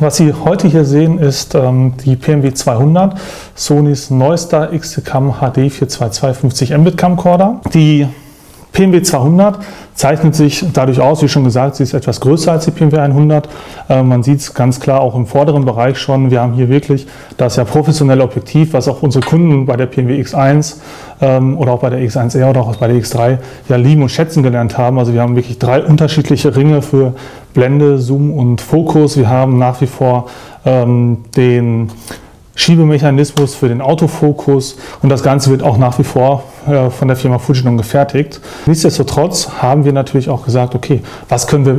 Was Sie heute hier sehen, ist die PMW 200, Sonys neuester XCAM HD 42250 Mbit Camcorder. Die PMW 200 zeichnet sich dadurch aus, wie schon gesagt, sie ist etwas größer als die PMW 100. Man sieht es ganz klar auch im vorderen Bereich schon. Wir haben hier wirklich das ja professionelle Objektiv, was auch unsere Kunden bei der PMW X1 oder auch bei der X1R oder auch bei der X3 ja lieben und schätzen gelernt haben. Also wir haben wirklich drei unterschiedliche Ringe für Blende, Zoom und Fokus. Wir haben nach wie vor den Schiebemechanismus für den Autofokus und das Ganze wird auch nach wie vor von der Firma Fujinon gefertigt. Nichtsdestotrotz haben wir natürlich auch gesagt, okay, was können wir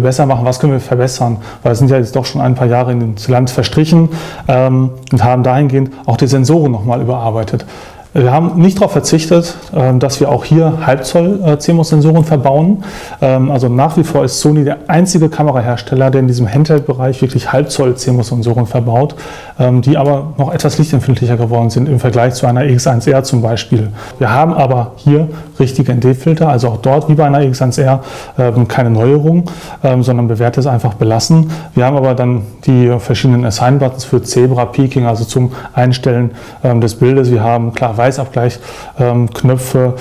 besser machen, was können wir verbessern, weil es sind ja jetzt doch schon ein paar Jahre ins Land verstrichen und haben dahingehend auch die Sensoren nochmal überarbeitet. Wir haben nicht darauf verzichtet, dass wir auch hier Halbzoll CMOS-Sensoren verbauen. Also nach wie vor ist Sony der einzige Kamerahersteller, der in diesem Handheld-Bereich wirklich Halbzoll CMOS-Sensoren verbaut, die aber noch etwas lichtempfindlicher geworden sind im Vergleich zu einer X1R zum Beispiel. Wir haben aber hier richtige ND-Filter, also auch dort wie bei einer X1R keine Neuerung, sondern bewährtes einfach belassen. Wir haben aber dann die verschiedenen Assign-Buttons für Zebra-Peaking, also zum Einstellen des Bildes. Wir haben klar Weißabgleich, Knöpfe,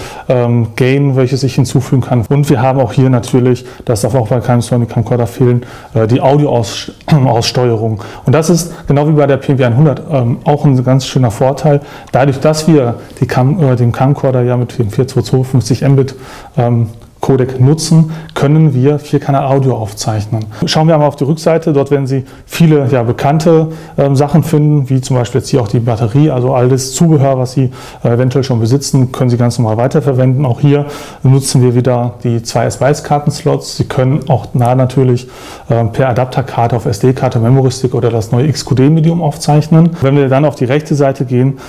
Gain, welches ich hinzufügen kann. Und wir haben auch hier natürlich, das darf auch bei keinem Sony Camcorder fehlen, die Audioaussteuerung. Und das ist genau wie bei der PMW 100 auch ein ganz schöner Vorteil. Dadurch, dass wir den Camcorder ja mit dem 42250 Mbit Codec nutzen, können wir Vierkanal-Audio aufzeichnen. Schauen wir einmal auf die Rückseite, dort werden Sie viele ja, bekannte Sachen finden, wie zum Beispiel jetzt hier auch die Batterie, also all das Zubehör, was Sie eventuell schon besitzen, können Sie ganz normal weiterverwenden. Auch hier nutzen wir wieder die zwei SD-Karten-Slots. Sie können auch natürlich per Adapterkarte auf SD-Karte, Memory-Stick oder das neue XQD-Medium aufzeichnen. Wenn wir dann auf die rechte Seite gehen,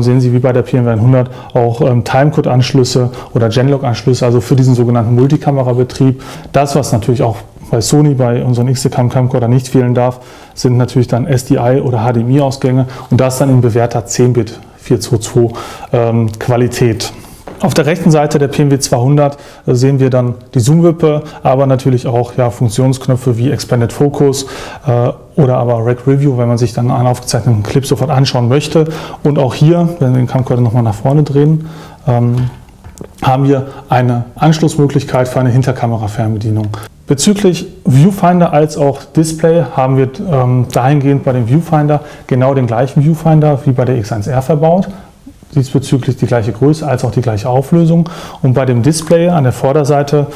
sehen Sie wie bei der PMW 100 auch Timecode-Anschlüsse oder Genlog-Anschlüsse, also für diesen sogenannten Multikamerabetrieb. Das, was natürlich auch bei Sony, bei unseren XCAM-Camcorder nicht fehlen darf, sind natürlich dann SDI oder HDMI-Ausgänge und das dann in bewährter 10-Bit 422 Qualität. Auf der rechten Seite der PMW 200 sehen wir dann die Zoom-Wippe, aber natürlich auch ja, Funktionsknöpfe wie Expanded Focus oder aber Rec Review, wenn man sich dann einen aufgezeichneten Clip sofort anschauen möchte. Und auch hier, wenn wir den Camcorder nochmal nach vorne drehen, haben wir eine Anschlussmöglichkeit für eine Hinterkamera-Fernbedienung. Bezüglich Viewfinder als auch Display haben wir dahingehend bei dem Viewfinder genau den gleichen Viewfinder wie bei der X1R verbaut. Diesbezüglich die gleiche Größe als auch die gleiche Auflösung. Und bei dem Display an der Vorderseite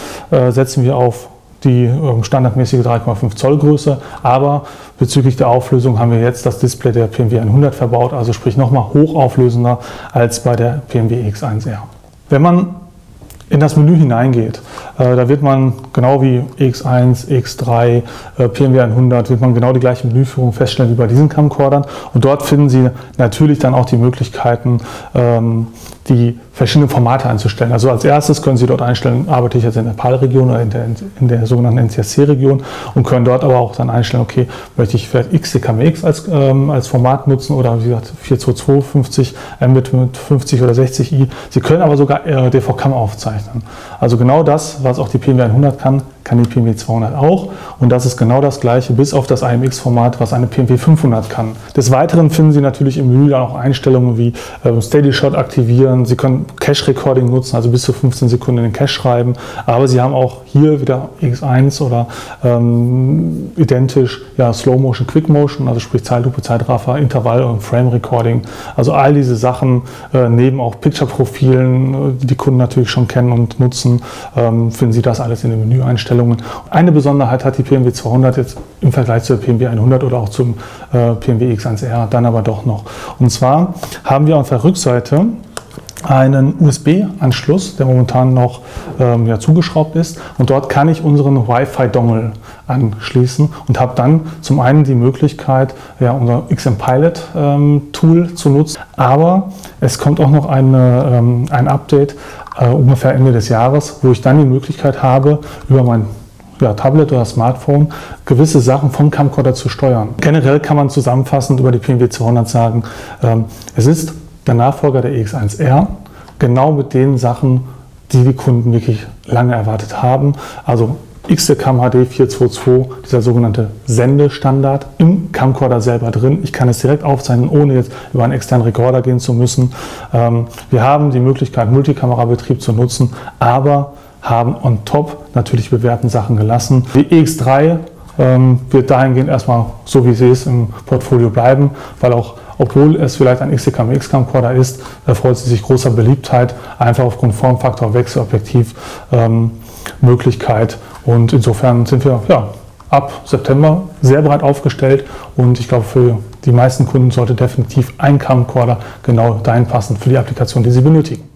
setzen wir auf die standardmäßige 3,5 Zoll Größe, aber bezüglich der Auflösung haben wir jetzt das Display der PMW 100 verbaut, also sprich nochmal hochauflösender als bei der PMW X1R. Wenn man in das Menü hineingeht, da wird man genau wie X1, X3, PMW 100, wird man genau die gleiche Menüführung feststellen wie bei diesen Camcordern. Und dort finden Sie natürlich dann auch die Möglichkeiten, die verschiedenen Formate einzustellen. Also als erstes können Sie dort einstellen, arbeite ich jetzt in der PAL-Region oder in der sogenannten NTSC-Region und können dort aber auch dann einstellen, okay, möchte ich vielleicht XCAM als Format nutzen oder wie gesagt 42250 mit 50 oder 60i. Sie können aber sogar DV-CAM aufzeichnen. Also genau das, was auch die PMW 100 kann, kann die PMW 200 auch und das ist genau das gleiche, bis auf das AMX-Format, was eine PMW 500 kann. Des Weiteren finden Sie natürlich im Menü dann auch Einstellungen wie Steady Shot aktivieren, Sie können Cache Recording nutzen, also bis zu 15 Sekunden in den Cache schreiben, aber Sie haben auch hier wieder X1 oder identisch ja, Slow Motion, Quick Motion, also sprich Zeitlupe, Zeitraffer, Intervall und Frame Recording, also all diese Sachen neben auch Picture-Profilen, die Kunden natürlich schon kennen und nutzen, finden Sie das alles in den Menüeinstellungen. Eine Besonderheit hat die PMW 200 jetzt im Vergleich zur PMW 100 oder auch zum PMW X1R dann aber doch noch. Und zwar haben wir auf der Rückseite einen USB-Anschluss, der momentan noch ja, zugeschraubt ist und dort kann ich unseren WiFi-Dongle anschließen und habe dann zum einen die Möglichkeit, ja, unser XM-Pilot-Tool zu nutzen, aber es kommt auch noch ein Update ungefähr Ende des Jahres, wo ich dann die Möglichkeit habe, über mein ja, Tablet oder Smartphone gewisse Sachen vom Camcorder zu steuern. Generell kann man zusammenfassend über die PMW 200 sagen, es ist der Nachfolger der X1R, genau mit den Sachen, die die Kunden wirklich lange erwartet haben. Also XCAM HD 422, dieser sogenannte Sendestandard, im Camcorder selber drin. Ich kann es direkt aufzeichnen, ohne jetzt über einen externen Rekorder gehen zu müssen. Wir haben die Möglichkeit, Multikamerabetrieb zu nutzen, aber haben on top natürlich bewährten Sachen gelassen. Die X3 wird dahingehend erstmal so, wie sie ist, im Portfolio bleiben, weil auch, obwohl es vielleicht ein XCAM X-Camcorder ist, erfreut sie sich großer Beliebtheit, einfach aufgrund Formfaktor, Wechselobjektiv, Möglichkeit, und insofern sind wir ja ab September sehr breit aufgestellt, und ich glaube, für die meisten Kunden sollte definitiv ein Camcorder genau dahin passen für die Applikation, die sie benötigen.